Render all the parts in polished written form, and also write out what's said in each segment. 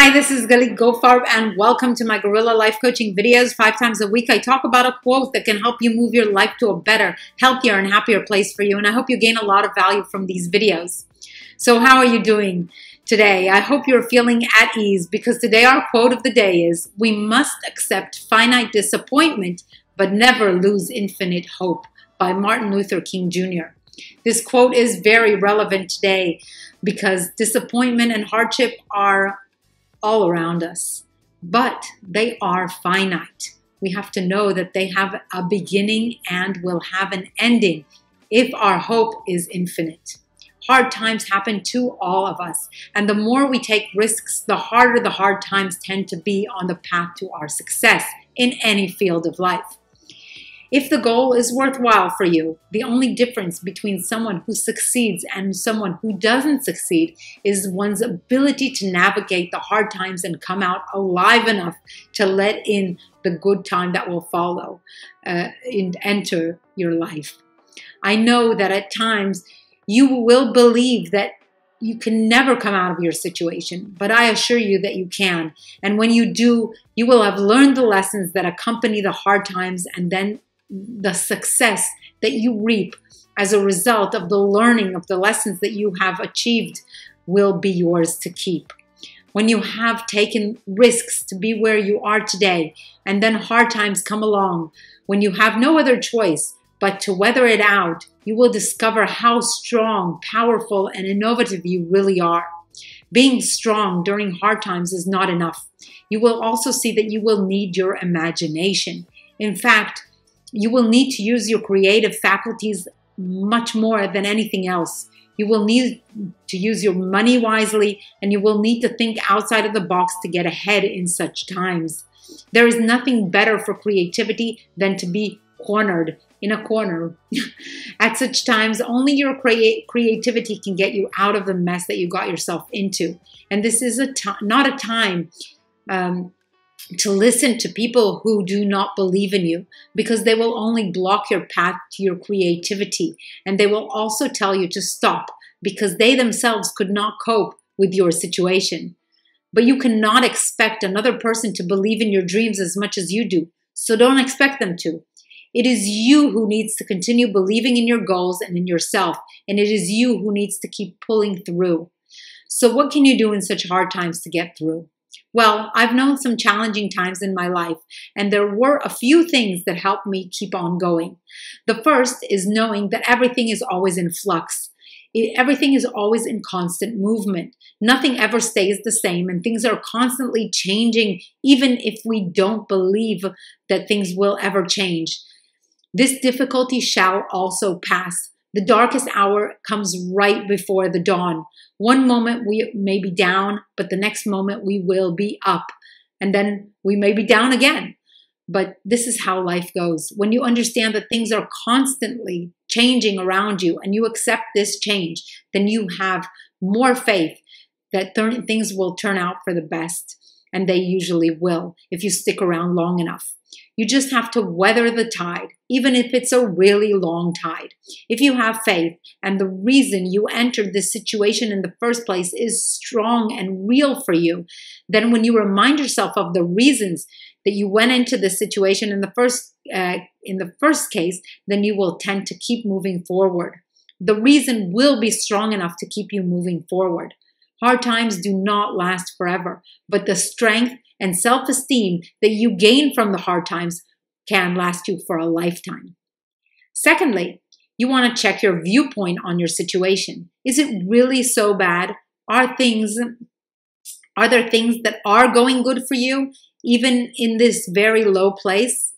Hi, this is Galit Goldfarb and welcome to my Guerrilla Life Coaching videos. 5 times a week, I talk about a quote that can help you move your life to a better, healthier, and happier place for you. And I hope you gain a lot of value from these videos. So how are you doing today? I hope you're feeling at ease because today our quote of the day is, we must accept finite disappointment, but never lose infinite hope, by Martin Luther King Jr. This quote is very relevant today because disappointment and hardship are all around us, but they are finite. We have to know that they have a beginning and will have an ending if our hope is infinite. Hard times happen to all of us, and the more we take risks, the harder the hard times tend to be on the path to our success in any field of life. If the goal is worthwhile for you, the only difference between someone who succeeds and someone who doesn't succeed is one's ability to navigate the hard times and come out alive enough to let in the good time that will follow and enter your life. I know that at times you will believe that you can never come out of your situation, but I assure you that you can. And when you do, you will have learned the lessons that accompany the hard times and then the success that you reap as a result of the learning of the lessons that you have achieved will be yours to keep. When you have taken risks to be where you are today, and then hard times come along, when you have no other choice but to weather it out, you will discover how strong, powerful, and innovative you really are. Being strong during hard times is not enough. You will also see that you will need your imagination. In fact, you will need to use your creative faculties much more than anything else. You will need to use your money wisely, and you will need to think outside of the box to get ahead in such times. There is nothing better for creativity than to be cornered in a corner. At such times, only your creativity can get you out of the mess that you got yourself into. And this is not a time to listen to people who do not believe in you, because they will only block your path to your creativity. And they will also tell you to stop because they themselves could not cope with your situation. But you cannot expect another person to believe in your dreams as much as you do. So don't expect them to. It is you who needs to continue believing in your goals and in yourself. And it is you who needs to keep pulling through. So what can you do in such hard times to get through? Well, I've known some challenging times in my life, and there were a few things that helped me keep on going. The first is knowing that everything is always in flux. Everything is always in constant movement. Nothing ever stays the same, and things are constantly changing, even if we don't believe that things will ever change. This difficulty shall also pass. The darkest hour comes right before the dawn. One moment we may be down, but the next moment we will be up. And then we may be down again. But this is how life goes. When you understand that things are constantly changing around you and you accept this change, then you have more faith that things will turn out for the best. And they usually will if you stick around long enough. You just have to weather the tide, even if it's a really long tide. If you have faith, and the reason you entered this situation in the first place is strong and real for you, then when you remind yourself of the reasons that you went into this situation in the first case, then you will tend to keep moving forward. The reason will be strong enough to keep you moving forward. Hard times do not last forever, but the strength and self-esteem that you gain from the hard times can last you for a lifetime. Secondly, you want to check your viewpoint on your situation. Is it really so bad? Are there things that are going good for you, even in this very low place?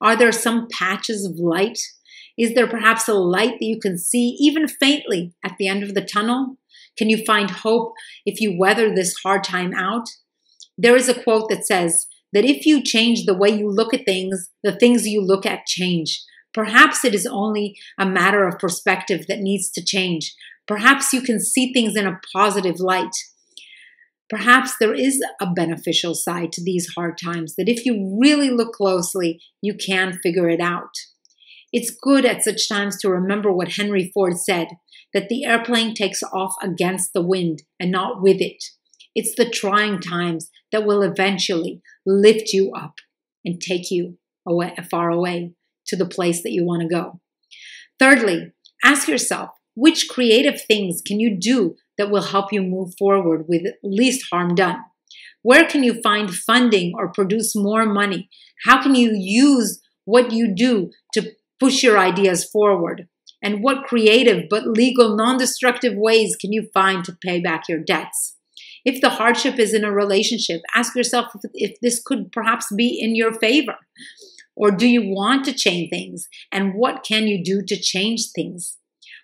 Are there some patches of light? Is there perhaps a light that you can see even faintly at the end of the tunnel? Can you find hope if you weather this hard time out? There is a quote that says that if you change the way you look at things, the things you look at change. Perhaps it is only a matter of perspective that needs to change. Perhaps you can see things in a positive light. Perhaps there is a beneficial side to these hard times that if you really look closely, you can figure it out. It's good at such times to remember what Henry Ford said, that the airplane takes off against the wind and not with it. It's the trying times that will eventually lift you up and take you away, far away to the place that you want to go. Thirdly, ask yourself, which creative things can you do that will help you move forward with least harm done? Where can you find funding or produce more money? How can you use what you do to push your ideas forward? And what creative but legal, non-destructive ways can you find to pay back your debts? If the hardship is in a relationship, ask yourself if this could perhaps be in your favor. Or do you want to change things? And what can you do to change things?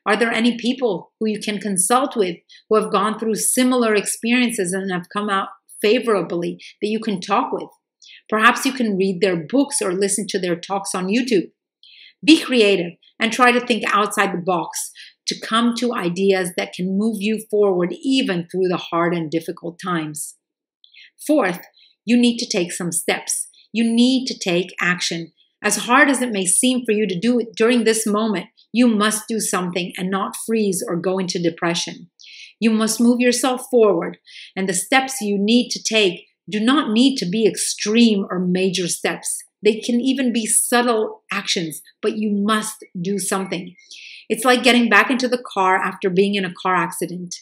Are there any people who you can consult with who have gone through similar experiences and have come out favorably that you can talk with? Perhaps you can read their books or listen to their talks on YouTube. Be creative and try to think outside the box to come to ideas that can move you forward even through the hard and difficult times. Fourth, you need to take some steps. You need to take action. As hard as it may seem for you to do it during this moment, you must do something and not freeze or go into depression. You must move yourself forward, and the steps you need to take do not need to be extreme or major steps. They can even be subtle actions, but you must do something. It's like getting back into the car after being in a car accident.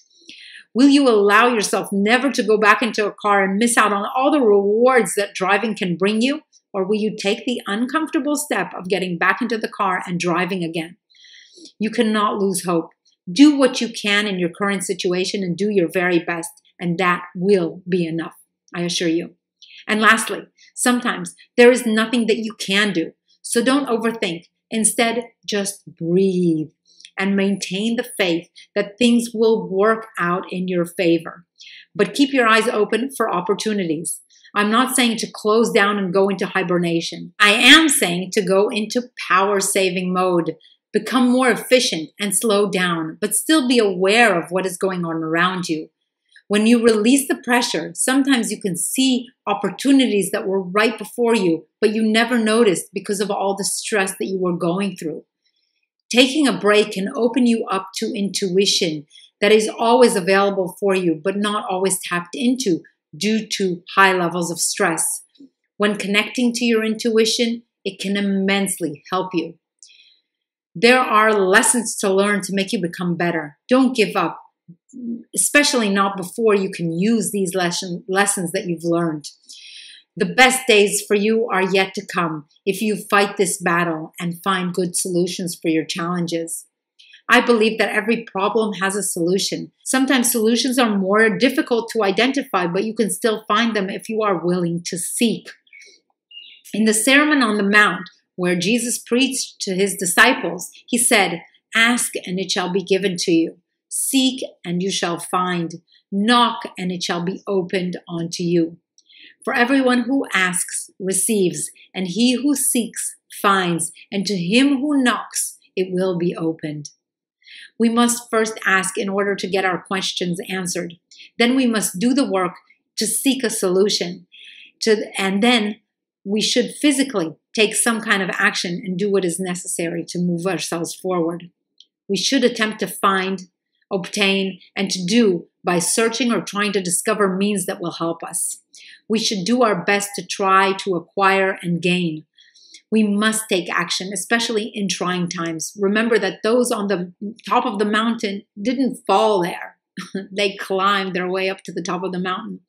Will you allow yourself never to go back into a car and miss out on all the rewards that driving can bring you? Or will you take the uncomfortable step of getting back into the car and driving again? You cannot lose hope. Do what you can in your current situation and do your very best, and that will be enough, I assure you. And lastly, sometimes there is nothing that you can do, so don't overthink. Instead, just breathe and maintain the faith that things will work out in your favor. But keep your eyes open for opportunities. I'm not saying to close down and go into hibernation. I am saying to go into power-saving mode. Become more efficient and slow down, but still be aware of what is going on around you. When you release the pressure, sometimes you can see opportunities that were right before you, but you never noticed because of all the stress that you were going through. Taking a break can open you up to intuition that is always available for you, but not always tapped into due to high levels of stress. When connecting to your intuition, it can immensely help you. There are lessons to learn to make you become better. Don't give up, especially not before you can use these lessons that you've learned. The best days for you are yet to come if you fight this battle and find good solutions for your challenges. I believe that every problem has a solution. Sometimes solutions are more difficult to identify, but you can still find them if you are willing to seek. In the Sermon on the Mount, where Jesus preached to his disciples, he said, "Ask and it shall be given to you. Seek and you shall find. Knock and it shall be opened unto you. For everyone who asks receives, and he who seeks finds, and to him who knocks it will be opened." We must first ask in order to get our questions answered. Then we must do the work to seek a solution. And then we should physically take some kind of action and do what is necessary to move ourselves forward. We should attempt to find, obtain, and to do by searching or trying to discover means that will help us. We should do our best to try to acquire and gain. We must take action, especially in trying times. Remember that those on the top of the mountain didn't fall there. They climbed their way up to the top of the mountain.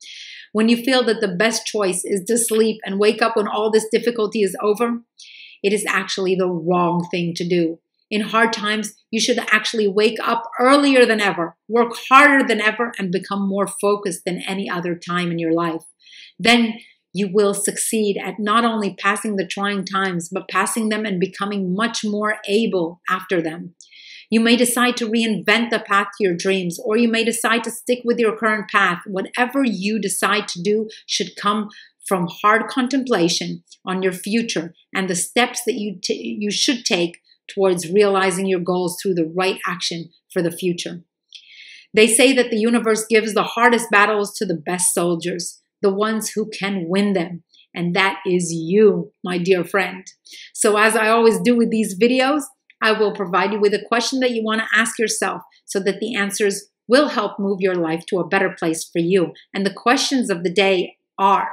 When you feel that the best choice is to sleep and wake up when all this difficulty is over, it is actually the wrong thing to do. In hard times, you should actually wake up earlier than ever, work harder than ever, and become more focused than any other time in your life. Then you will succeed at not only passing the trying times, but passing them and becoming much more able after them. You may decide to reinvent the path to your dreams, or you may decide to stick with your current path. Whatever you decide to do should come from hard contemplation on your future and the steps that you should take towards realizing your goals through the right action for the future. They say that the universe gives the hardest battles to the best soldiers, the ones who can win them. And that is you, my dear friend. So as I always do with these videos, I will provide you with a question that you want to ask yourself so that the answers will help move your life to a better place for you. And the questions of the day are,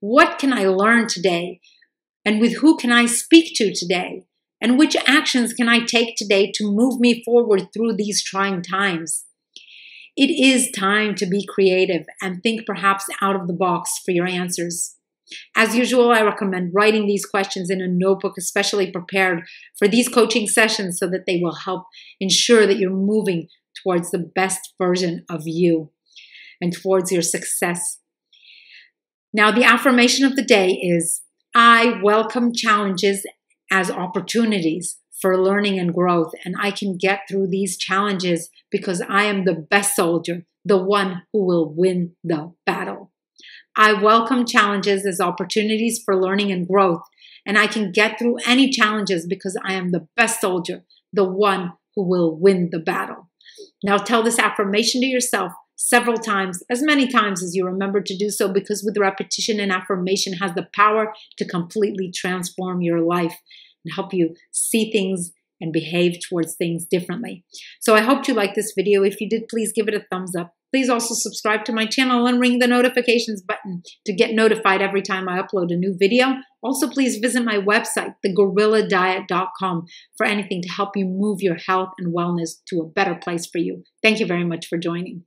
what can I learn today? And with who can I speak to today? And which actions can I take today to move me forward through these trying times? It is time to be creative and think perhaps out of the box for your answers. As usual, I recommend writing these questions in a notebook especially prepared for these coaching sessions so that they will help ensure that you're moving towards the best version of you and towards your success. Now, the affirmation of the day is, I welcome challenges as opportunities for learning and growth, and I can get through these challenges because I am the best soldier, the one who will win the battle. I welcome challenges as opportunities for learning and growth, and I can get through any challenges because I am the best soldier, the one who will win the battle. Now tell this affirmation to yourself several times, as many times as you remember to do so, because with repetition, an affirmation has the power to completely transform your life and help you see things and behave towards things differently. So I hope you liked this video. If you did, please give it a thumbs up. Please also subscribe to my channel and ring the notifications button to get notified every time I upload a new video. Also, please visit my website, theguerrilladiet.com, for anything to help you move your health and wellness to a better place for you. Thank you very much for joining.